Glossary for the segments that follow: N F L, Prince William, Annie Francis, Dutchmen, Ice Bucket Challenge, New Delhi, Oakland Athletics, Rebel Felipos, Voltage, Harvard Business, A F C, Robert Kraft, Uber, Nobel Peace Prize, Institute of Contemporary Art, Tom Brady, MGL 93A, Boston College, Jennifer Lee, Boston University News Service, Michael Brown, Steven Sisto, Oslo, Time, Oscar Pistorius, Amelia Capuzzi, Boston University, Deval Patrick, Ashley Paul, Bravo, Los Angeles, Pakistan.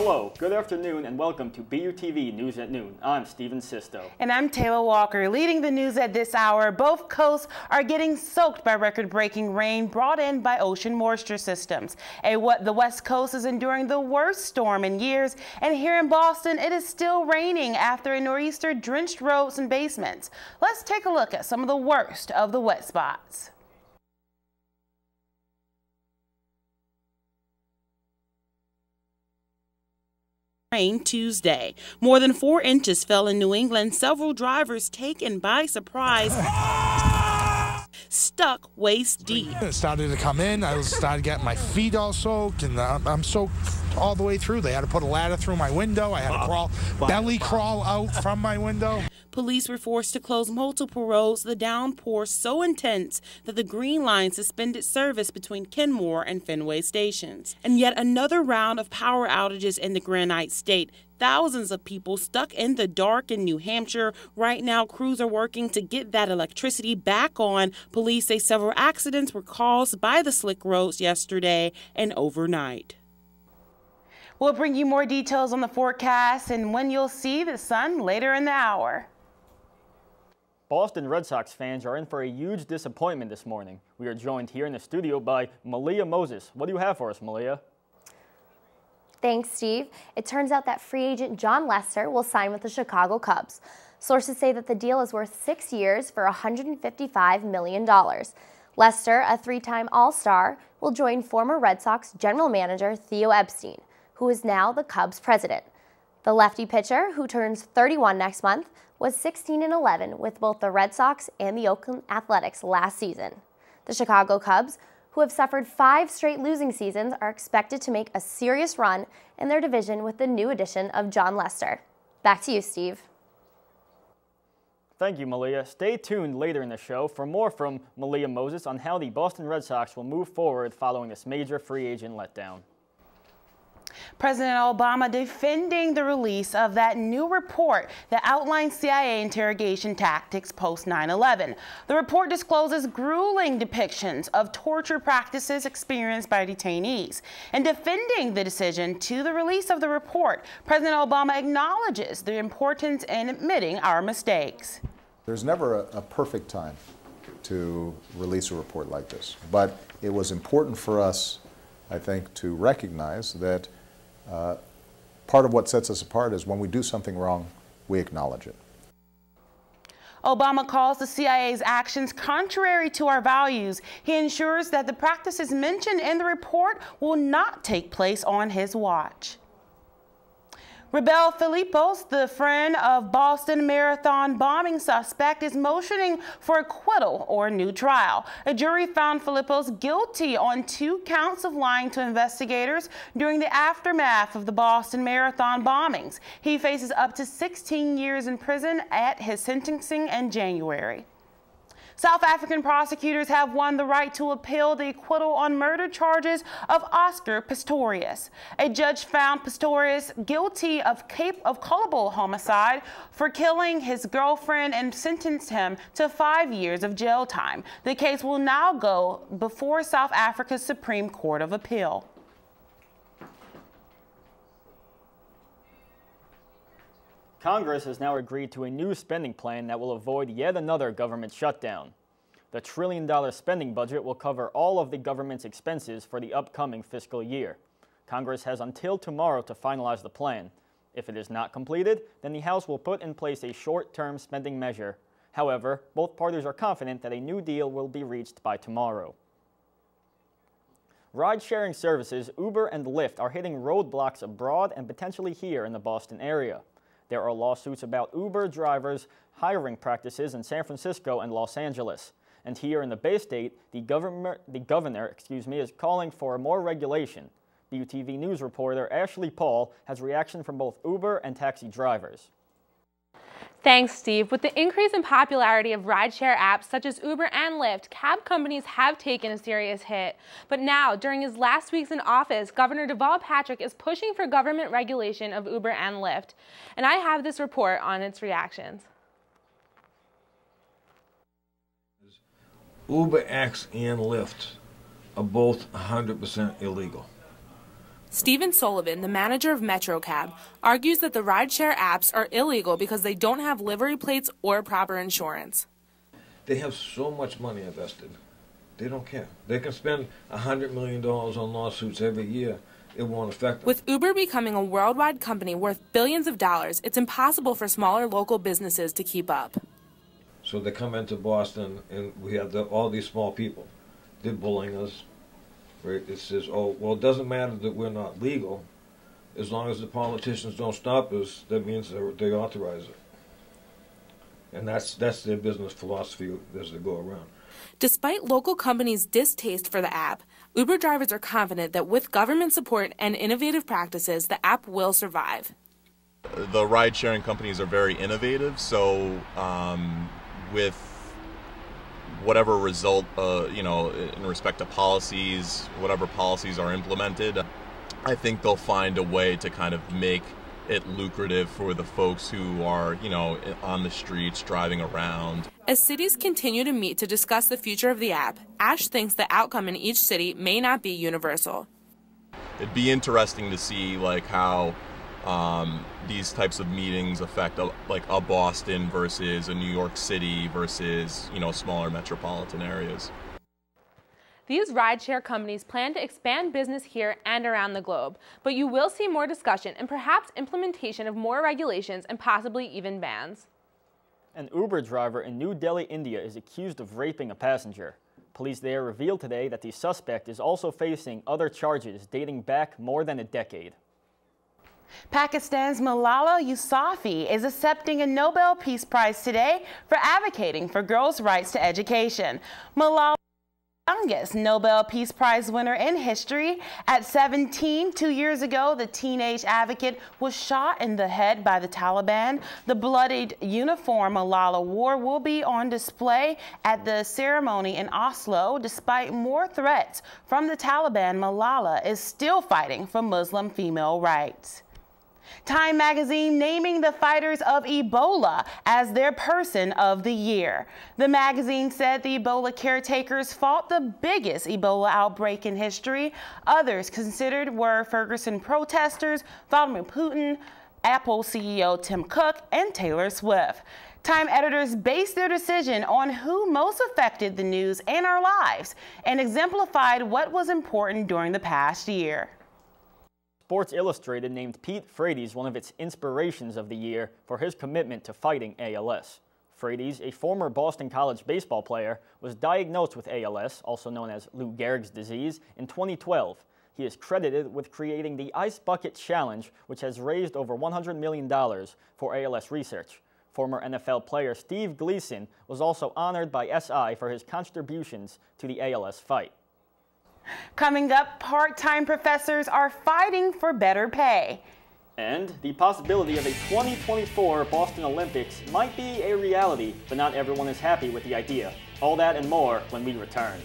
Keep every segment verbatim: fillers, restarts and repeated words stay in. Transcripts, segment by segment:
Hello, good afternoon, and welcome to B U T V News at Noon. I'm Steven Sisto. And I'm Taylor Walker. Leading the news at this hour, both coasts are getting soaked by record-breaking rain brought in by ocean moisture systems. A, what, the West Coast is enduring the worst storm in years, and here in Boston, it is still raining after a nor'easter drenched roads and basements. Let's take a look at some of the worst of the wet spots. Rain Tuesday. More than four inches fell in New England, several drivers taken by surprise, ah! stuck waist deep. It started to come in. I was started getting my feet all soaked, and I'm, I'm soaked all the way through. They had to put a ladder through my window. I had to crawl, belly crawl out from my window. Police were forced to close multiple roads, the downpour so intense that the Green Line suspended service between Kenmore and Fenway stations. And yet another round of power outages in the Granite State. Thousands of people stuck in the dark in New Hampshire. Right now, crews are working to get that electricity back on. Police say several accidents were caused by the slick roads yesterday and overnight. We'll bring you more details on the forecast and when you'll see the sun later in the hour. Boston Red Sox fans are in for a huge disappointment this morning. We are joined here in the studio by Malia Moses. What do you have for us, Malia? Thanks, Steve. It turns out that free agent Jon Lester will sign with the Chicago Cubs. Sources say that the deal is worth six years for one hundred fifty-five million dollars. Lester, a three-time All-Star, will join former Red Sox general manager Theo Epstein, who is now the Cubs president. The lefty pitcher, who turns thirty-one next month, was sixteen and eleven with both the Red Sox and the Oakland Athletics last season. The Chicago Cubs, who have suffered five straight losing seasons, are expected to make a serious run in their division with the new addition of Jon Lester. Back to you, Steve. Thank you, Malia. Stay tuned later in the show for more from Malia Moses on how the Boston Red Sox will move forward following this major free agent letdown. President Obama defending the release of that new report that outlines C I A interrogation tactics post nine eleven. The report discloses grueling depictions of torture practices experienced by detainees. In defending the decision to the release of the report, President Obama acknowledges the importance in admitting our mistakes. There's never a, a perfect time to release a report like this, but it was important for us, I think, to recognize that Uh, part of what sets us apart is when we do something wrong, we acknowledge it. Obama calls the C I A's actions contrary to our values. He ensures that the practices mentioned in the report will not take place on his watch. Rebel Felipos, the friend of Boston Marathon bombing suspect, is motioning for acquittal or new trial. A jury found Felipos guilty on two counts of lying to investigators during the aftermath of the Boston Marathon bombings. He faces up to sixteen years in prison at his sentencing in January. South African prosecutors have won the right to appeal the acquittal on murder charges of Oscar Pistorius. A judge found Pistorius guilty of, cap of culpable homicide for killing his girlfriend and sentenced him to five years of jail time. The case will now go before South Africa's Supreme Court of Appeal. Congress has now agreed to a new spending plan that will avoid yet another government shutdown. The trillion-dollar spending budget will cover all of the government's expenses for the upcoming fiscal year. Congress has until tomorrow to finalize the plan. If it is not completed, then the House will put in place a short-term spending measure. However, both parties are confident that a new deal will be reached by tomorrow. Ride-sharing services Uber and Lyft are hitting roadblocks abroad and potentially here in the Boston area. There are lawsuits about Uber drivers' hiring practices in San Francisco and Los Angeles. And here in the Bay State, the, governor, the governor excuse me, is calling for more regulation. B U T V News reporter Ashley Paul has reaction from both Uber and taxi drivers. Thanks, Steve. With the increase in popularity of rideshare apps such as Uber and Lyft, cab companies have taken a serious hit. But now, during his last weeks in office, Governor Deval Patrick is pushing for government regulation of Uber and Lyft. And I have this report on its reactions. UberX and Lyft are both one hundred percent illegal. Stephen Sullivan, the manager of MetroCab, argues that the rideshare apps are illegal because they don't have livery plates or proper insurance. They have so much money invested. They don't care. They can spend one hundred million dollars on lawsuits every year. It won't affect them. With Uber becoming a worldwide company worth billions of dollars, it's impossible for smaller local businesses to keep up. So they come into Boston, and we have the, all these small people. They're bullying us. Right? It says, oh, well, it doesn't matter that we're not legal. As long as the politicians don't stop us, that means they authorize it. And that's, that's their business philosophy as they go around. Despite local companies' distaste for the app, Uber drivers are confident that with government support and innovative practices, the app will survive. The ride-sharing companies are very innovative, so um, with whatever result, uh, you know, in respect to policies, whatever policies are implemented, I think they'll find a way to kind of make it lucrative for the folks who are, you know, on the streets driving around. As cities continue to meet to discuss the future of the app, Ash thinks the outcome in each city may not be universal. It'd be interesting to see like how um, these types of meetings affect a, like a Boston versus a New York City versus, you know, smaller metropolitan areas. These rideshare companies plan to expand business here and around the globe, but you will see more discussion and perhaps implementation of more regulations and possibly even bans. An Uber driver in New Delhi, India is accused of raping a passenger. Police there revealed today that the suspect is also facing other charges dating back more than a decade. Pakistan's Malala Yousafzai is accepting a Nobel Peace Prize today for advocating for girls' rights to education. Malala youngest Nobel Peace Prize winner in history. At seventeen, two years ago, the teenage advocate was shot in the head by the Taliban. The bloodied uniform Malala wore will be on display at the ceremony in Oslo. Despite more threats from the Taliban, Malala is still fighting for Muslim female rights. Time magazine naming the fighters of Ebola as their person of the year. The magazine said the Ebola caretakers fought the biggest Ebola outbreak in history. Others considered were Ferguson protesters, Vladimir Putin, Apple C E O Tim Cook, and Taylor Swift. Time editors based their decision on who most affected the news and our lives and exemplified what was important during the past year. Sports Illustrated named Pete Frates one of its inspirations of the year for his commitment to fighting A L S. Frates, a former Boston College baseball player, was diagnosed with A L S, also known as Lou Gehrig's disease, in twenty twelve. He is credited with creating the Ice Bucket Challenge, which has raised over one hundred million dollars for A L S research. Former N F L player Steve Gleason was also honored by S I for his contributions to the A L S fight. Coming up, part-time professors are fighting for better pay. And the possibility of a twenty twenty-four Boston Olympics might be a reality, but not everyone is happy with the idea. All that and more when we return.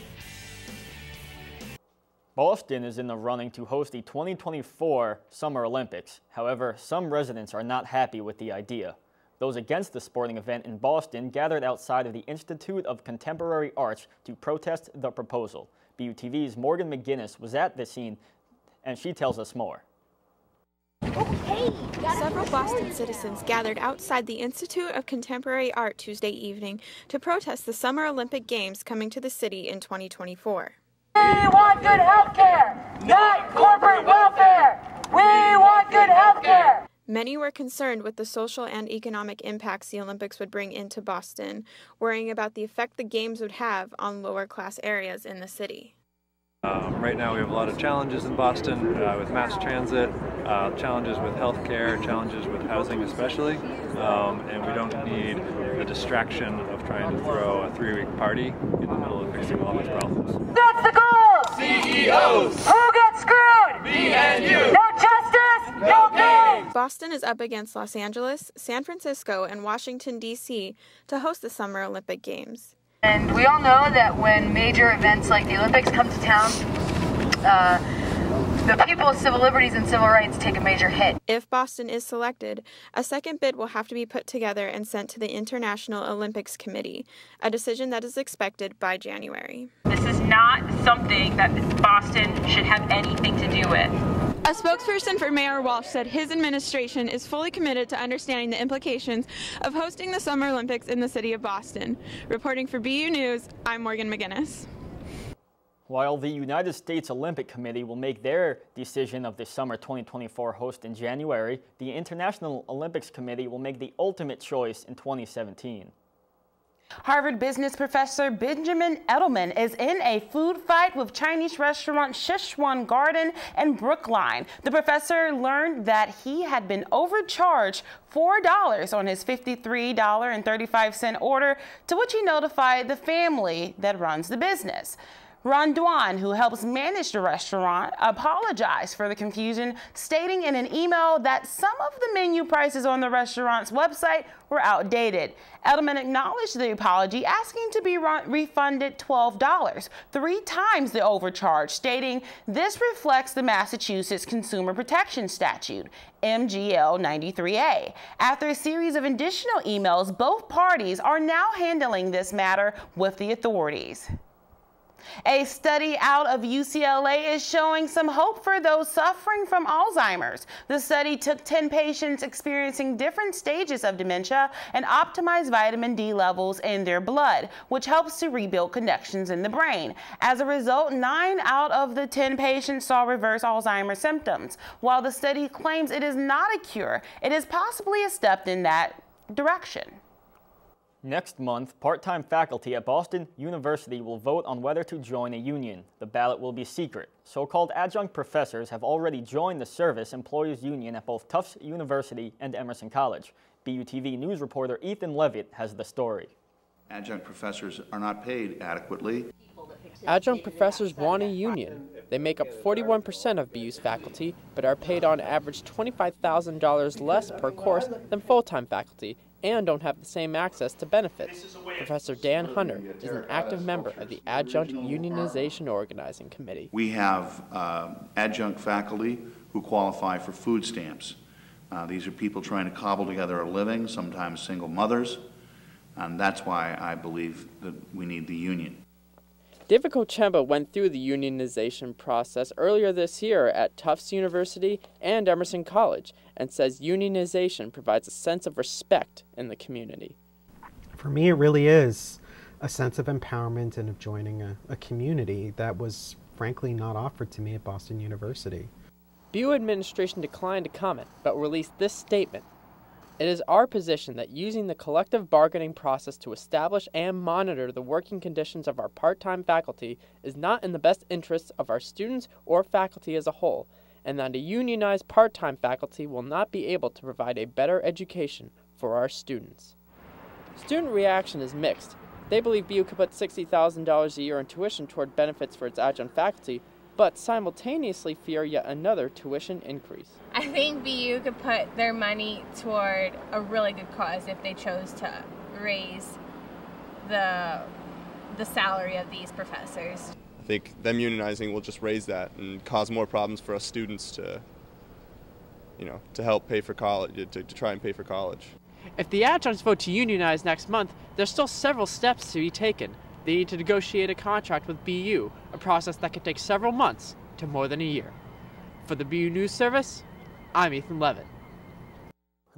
Boston is in the running to host the twenty twenty-four Summer Olympics. However, some residents are not happy with the idea. Those against the sporting event in Boston gathered outside of the Institute of Contemporary Art to protest the proposal. B U T V's Morgan McGinnis was at the scene, and she tells us more. Okay, several Boston citizens gathered outside the Institute of Contemporary Art Tuesday evening to protest the Summer Olympic Games coming to the city in twenty twenty-four. We want good health care, not corporate welfare. We want good health care. Many were concerned with the social and economic impacts the Olympics would bring into Boston, worrying about the effect the Games would have on lower-class areas in the city. Um, right now we have a lot of challenges in Boston uh, with mass transit, uh, challenges with healthcare, challenges with housing especially, um, and we don't need the distraction of trying to throw a three-week party in the middle of fixing all these problems. That's the goal! C E Os! Who got screwed? Me and you! No justice! No games! Boston is up against Los Angeles, San Francisco, and Washington, D C to host the Summer Olympic Games. And we all know that when major events like the Olympics come to town, uh, the people's civil liberties and civil rights take a major hit. If Boston is selected, a second bid will have to be put together and sent to the International Olympics Committee, a decision that is expected by January. This is not something that Boston should have anything to do with. A spokesperson for Mayor Walsh said his administration is fully committed to understanding the implications of hosting the Summer Olympics in the city of Boston. Reporting for B U News, I'm Morgan McGinnis. While the United States Olympic Committee will make their decision of the Summer twenty twenty-four host in January, the International Olympics Committee will make the ultimate choice in twenty seventeen. Harvard business professor Benjamin Edelman is in a food fight with Chinese restaurant Sichuan Garden in Brookline. The professor learned that he had been overcharged four dollars on his fifty-three dollars and thirty-five cents order, to which he notified the family that runs the business. Ron Duan, who helps manage the restaurant, apologized for the confusion, stating in an email that some of the menu prices on the restaurant's website were outdated. Edelman acknowledged the apology, asking to be refunded twelve dollars, three times the overcharge, stating this reflects the Massachusetts Consumer Protection Statute, M G L ninety-three A. After a series of additional emails, both parties are now handling this matter with the authorities. A study out of U C L A is showing some hope for those suffering from Alzheimer's. The study took ten patients experiencing different stages of dementia and optimized vitamin D levels in their blood, which helps to rebuild connections in the brain. As a result, nine out of the ten patients saw reverse Alzheimer's symptoms. While the study claims it is not a cure, it is possibly a step in that direction. Next month, part-time faculty at Boston University will vote on whether to join a union. The ballot will be secret. So-called adjunct professors have already joined the Service Employees Union at both Tufts University and Emerson College. B U T V News reporter Ethan Levitt has the story. Adjunct professors are not paid adequately. Adjunct professors want a union. They make up forty-one percent of B U's faculty, but are paid on average twenty-five thousand dollars less per course than full-time faculty, and don't have the same access to benefits. Professor Dan Hunter is an active member of the Adjunct Unionization Organizing Committee. We have uh, adjunct faculty who qualify for food stamps. Uh, these are people trying to cobble together a living, sometimes single mothers, and that's why I believe that we need the union. David Kochemba went through the unionization process earlier this year at Tufts University and Emerson College, and says unionization provides a sense of respect in the community. For me, it really is a sense of empowerment and of joining a, a community that was frankly not offered to me at Boston University. B U administration declined to comment, but released this statement. It is our position that using the collective bargaining process to establish and monitor the working conditions of our part-time faculty is not in the best interests of our students or faculty as a whole, and that a unionized part-time faculty will not be able to provide a better education for our students. Student reaction is mixed. They believe B U could put sixty thousand dollars a year in tuition toward benefits for its adjunct faculty, but simultaneously fear yet another tuition increase. I think B U could put their money toward a really good cause if they chose to raise the, the salary of these professors. I think them unionizing will just raise that and cause more problems for us students to, you know, to help pay for college, to, to try and pay for college. If the adjuncts vote to unionize next month, there's still several steps to be taken. They need to negotiate a contract with B U, a process that could take several months to more than a year. For the B U News Service, I'm Ethan Levitt.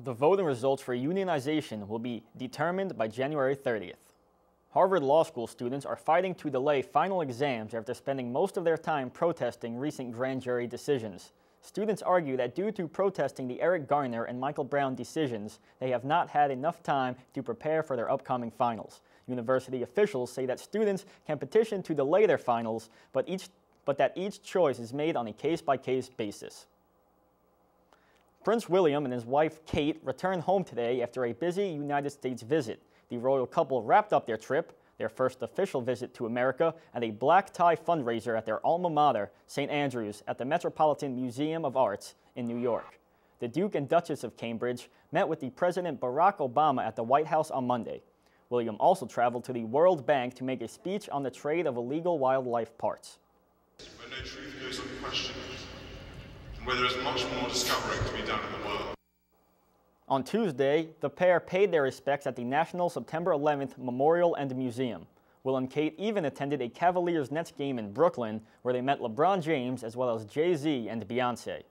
The voting results for unionization will be determined by January thirtieth. Harvard Law School students are fighting to delay final exams after spending most of their time protesting recent grand jury decisions. Students argue that due to protesting the Eric Garner and Michael Brown decisions, they have not had enough time to prepare for their upcoming finals. University officials say that students can petition to delay their finals, but, each, but that each choice is made on a case-by-case basis. Prince William and his wife, Kate, returned home today after a busy United States visit. The royal couple wrapped up their trip, their first official visit to America, at a black tie fundraiser at their alma mater, Saint Andrews, at the Metropolitan Museum of Arts in New York. The Duke and Duchess of Cambridge met with the President Barack Obama at the White House on Monday. William also traveled to the World Bank to make a speech on the trade of illegal wildlife parts. Where no truth goes unquestioned, and where there is much more discovering to be done in the world. On Tuesday, the pair paid their respects at the National September eleventh Memorial and Museum. Will and Kate even attended a Cavaliers-Nets game in Brooklyn, where they met LeBron James as well as Jay-Z and Beyoncé.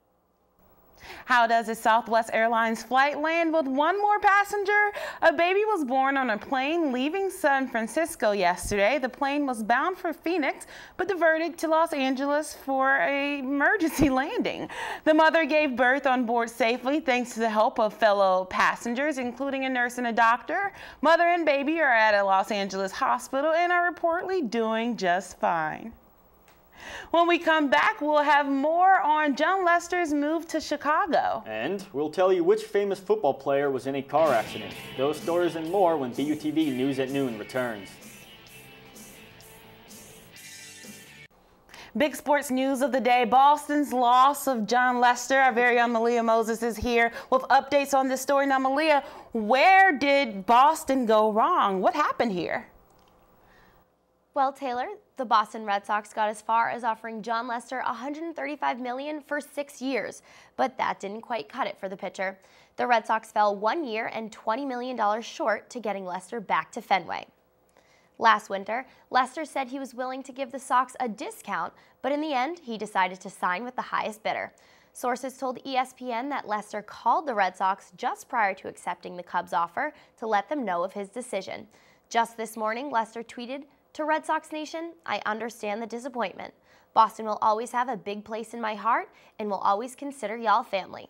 How does a Southwest Airlines flight land with one more passenger? A baby was born on a plane leaving San Francisco yesterday. The plane was bound for Phoenix, but diverted to Los Angeles for an emergency landing. The mother gave birth on board safely thanks to the help of fellow passengers, including a nurse and a doctor. Mother and baby are at a Los Angeles hospital and are reportedly doing just fine. When we come back, we'll have more on Jon Lester's move to Chicago. And we'll tell you which famous football player was in a car accident. Those stories and more when B U T V News at Noon returns. Big sports news of the day, Boston's loss of Jon Lester. Our very own Malia Moses is here with updates on this story. Now, Malia, where did Boston go wrong? What happened here? Well, Taylor, the Boston Red Sox got as far as offering Jon Lester one hundred thirty-five million dollars for six years, but that didn't quite cut it for the pitcher. The Red Sox fell one year and twenty million dollars short to getting Lester back to Fenway. Last winter, Lester said he was willing to give the Sox a discount, but in the end, he decided to sign with the highest bidder. Sources told E S P N that Lester called the Red Sox just prior to accepting the Cubs' offer to let them know of his decision. Just this morning, Lester tweeted, "To Red Sox Nation, I understand the disappointment. Boston will always have a big place in my heart and will always consider y'all family."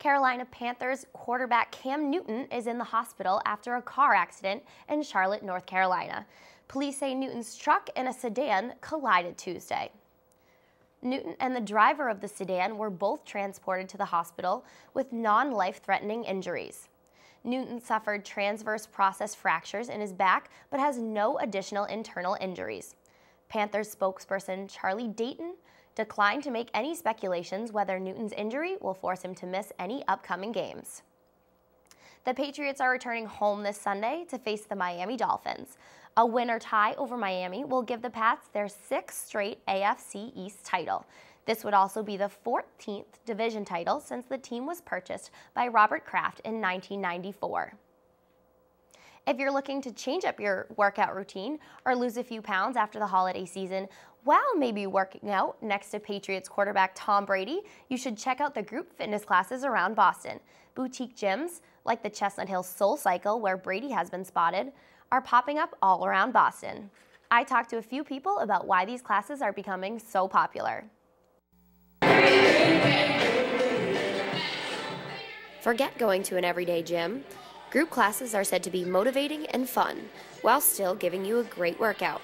Carolina Panthers quarterback Cam Newton is in the hospital after a car accident in Charlotte, North Carolina. Police say Newton's truck and a sedan collided Tuesday. Newton and the driver of the sedan were both transported to the hospital with non-life-threatening injuries. Newton suffered transverse process fractures in his back but has no additional internal injuries. Panthers spokesperson Charlie Dayton declined to make any speculations whether Newton's injury will force him to miss any upcoming games. The Patriots are returning home this Sunday to face the Miami Dolphins. A win or tie over Miami will give the Pats their sixth straight A F C East title. This would also be the fourteenth division title since the team was purchased by Robert Kraft in nineteen ninety-four. If you're looking to change up your workout routine or lose a few pounds after the holiday season, while maybe working out next to Patriots quarterback Tom Brady, you should check out the group fitness classes around Boston. Boutique gyms, like the Chestnut Hill Soul Cycle where Brady has been spotted, are popping up all around Boston. I talked to a few people about why these classes are becoming so popular. Forget going to an everyday gym. Group classes are said to be motivating and fun, while still giving you a great workout.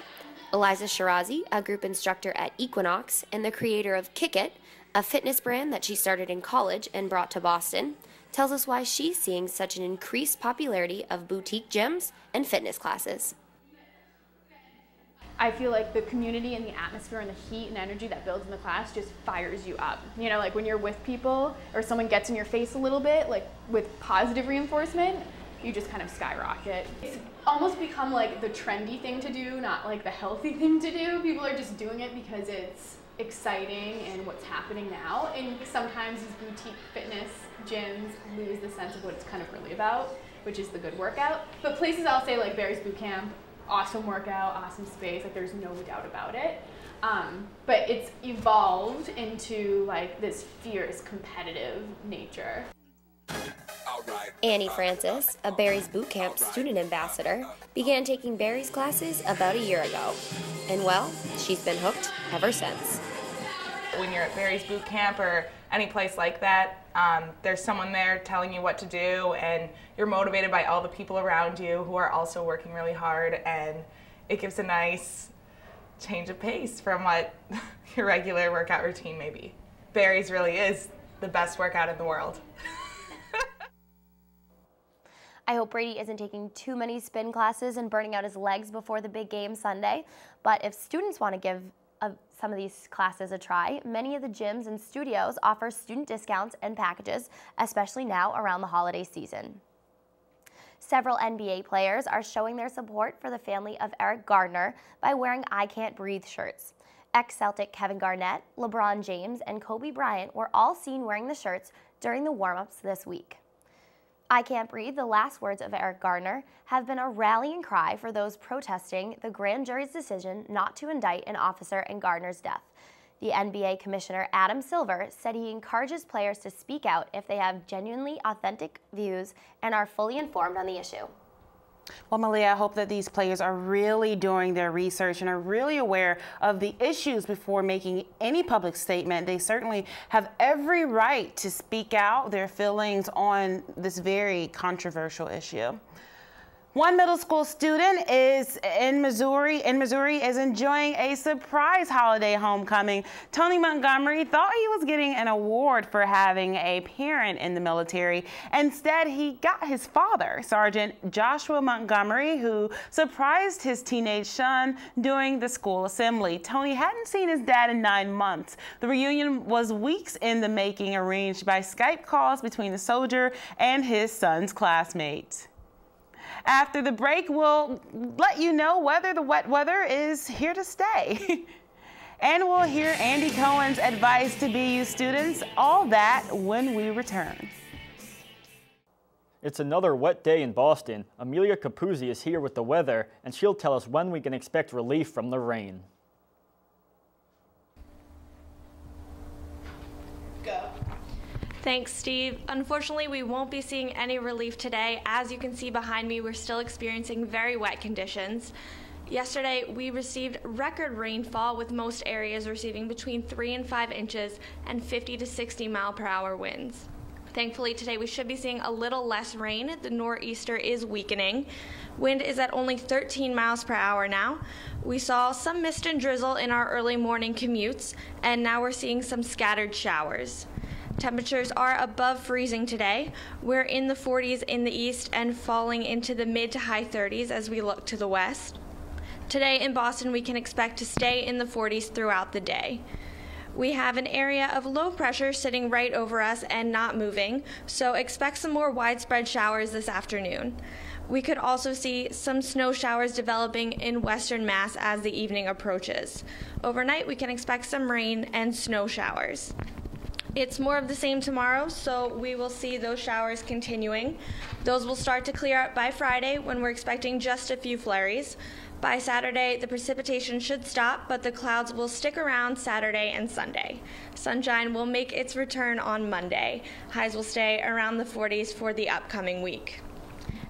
Eliza Shirazi, a group instructor at Equinox and the creator of Kick It, a fitness brand that she started in college and brought to Boston, tells us why she's seeing such an increased popularity of boutique gyms and fitness classes. I feel like the community and the atmosphere and the heat and energy that builds in the class just fires you up. You know, like when you're with people or someone gets in your face a little bit, like with positive reinforcement, you just kind of skyrocket. It's almost become like the trendy thing to do, not like the healthy thing to do. People are just doing it because it's exciting and what's happening now. And sometimes these boutique fitness gyms lose the sense of what it's kind of really about, which is the good workout. But places I'll say like Barry's Boot Camp, awesome workout, awesome space, like there's no doubt about it. Um, but it's evolved into like this fierce competitive nature. Annie Francis, a Barry's Boot Camp student ambassador, began taking Barry's classes about a year ago. And well, she's been hooked ever since. When you're at Barry's Boot Camp or any place like that, um, there's someone there telling you what to do, and you're motivated by all the people around you who are also working really hard, and it gives a nice change of pace from what your regular workout routine may be. Barry's really is the best workout in the world. I hope Brady isn't taking too many spin classes and burning out his legs before the big game Sunday, but if students want to give of some of these classes a try, many of the gyms and studios offer student discounts and packages, especially now around the holiday season. Several N B A players are showing their support for the family of Eric Garner by wearing I Can't Breathe shirts. Ex-Celtic Kevin Garnett, LeBron James, and Kobe Bryant were all seen wearing the shirts during the warm-ups this week. I Can't Breathe, the last words of Eric Garner, have been a rallying cry for those protesting the grand jury's decision not to indict an officer in Garner's death. The N B A commissioner, Adam Silver, said he encourages players to speak out if they have genuinely authentic views and are fully informed on the issue. Well, Malia, I hope that these players are really doing their research and are really aware of the issues before making any public statement. They certainly have every right to speak out their feelings on this very controversial issue. One middle school student is in Missouri, in Missouri is enjoying a surprise holiday homecoming. Tony Montgomery thought he was getting an award for having a parent in the military. Instead, he got his father, Sergeant Joshua Montgomery, who surprised his teenage son during the school assembly. Tony hadn't seen his dad in nine months. The reunion was weeks in the making, arranged by Skype calls between the soldier and his son's classmates. After the break, we'll let you know whether the wet weather is here to stay. And we'll hear Andy Cohen's advice to B U students. All that when we return. It's another wet day in Boston. Amelia Capuzzi is here with the weather, and she'll tell us when we can expect relief from the rain. Go. Thanks, Steve. Unfortunately, we won't be seeing any relief today. As you can see behind me, we're still experiencing very wet conditions. Yesterday, we received record rainfall, with most areas receiving between three and five inches and fifty to sixty mile per hour winds. Thankfully, today we should be seeing a little less rain. The nor'easter is weakening. Wind is at only thirteen miles per hour now. We saw some mist and drizzle in our early morning commutes, and now we're seeing some scattered showers. Temperatures are above freezing today. We're in the forties in the east and falling into the mid to high thirties as we look to the west. Today in Boston, we can expect to stay in the forties throughout the day. We have an area of low pressure sitting right over us and not moving, so expect some more widespread showers this afternoon. We could also see some snow showers developing in western Mass as the evening approaches. Overnight, we can expect some rain and snow showers. It's more of the same tomorrow, so we will see those showers continuing. Those will start to clear up by Friday, when we're expecting just a few flurries. By Saturday, the precipitation should stop, but the clouds will stick around Saturday and Sunday. Sunshine will make its return on Monday. Highs will stay around the forties for the upcoming week.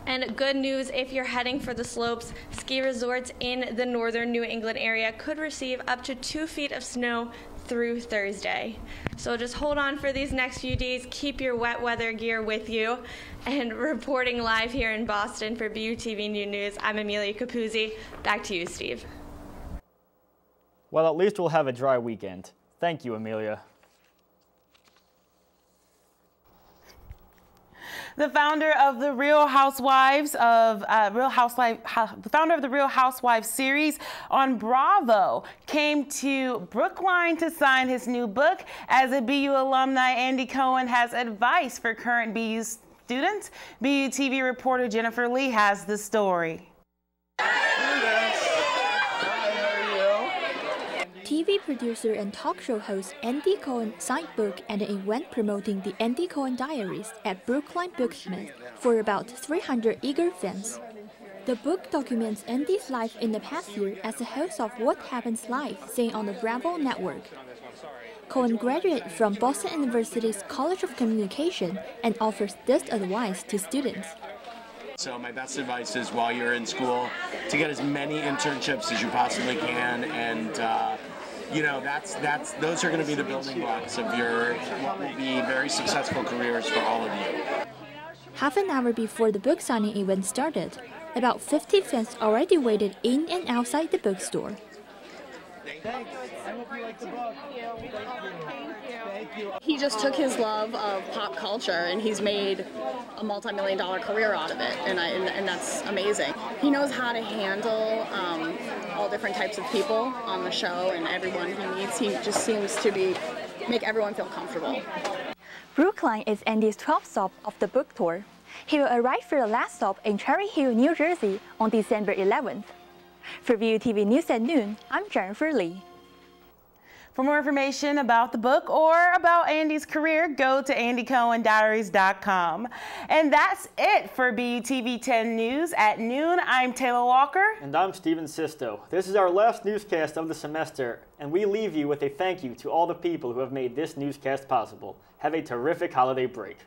And good news if you're heading for the slopes, ski resorts in the northern New England area could receive up to two feet of snow through Thursday. So just hold on for these next few days. Keep your wet weather gear with you. And reporting live here in Boston for B U T V New News, I'm Amelia Capuzzi. Back to you, Steve. Well, at least we'll have a dry weekend. Thank you, Amelia. The founder of the Real Housewives of uh, Real Housewife, ha, the founder of the Real Housewives series on Bravo, came to Brookline to sign his new book. As a B U alumni, Andy Cohen has advice for current B U students. B U T V reporter Jennifer Lee has the story. T V producer and talk show host Andy Cohen signed book at an event promoting the Andy Cohen Diaries at Brookline Booksmith for about three hundred eager fans. The book documents Andy's life in the past year as the host of What Happens Live, seen on the Bravo network. Cohen graduated from Boston University's College of Communication and offers this advice to students. So my best advice is, while you're in school, to get as many internships as you possibly can, and uh, you know, that's that's those are going to be the building blocks of your what will be very successful careers for all of you. Half an hour before the book signing event started, about fifty fans already waited in and outside the bookstore. Thanks. I hope you like the book. Thank you. Thank you. He just took his love of pop culture and he's made a multi-million dollar career out of it, and, I, and, and that's amazing. He knows how to handle um, all different types of people on the show and everyone he meets. He just seems to be make everyone feel comfortable. Brookline is Andy's twelfth stop of the book tour. He will arrive for the last stop in Cherry Hill, New Jersey on December eleventh. For B U T V News at Noon, I'm Jennifer Lee. For more information about the book or about Andy's career, go to andy cohen diaries dot com. And that's it for B E T V ten News at noon. I'm Taylor Walker. And I'm Steven Sisto. This is our last newscast of the semester, and we leave you with a thank you to all the people who have made this newscast possible. Have a terrific holiday break.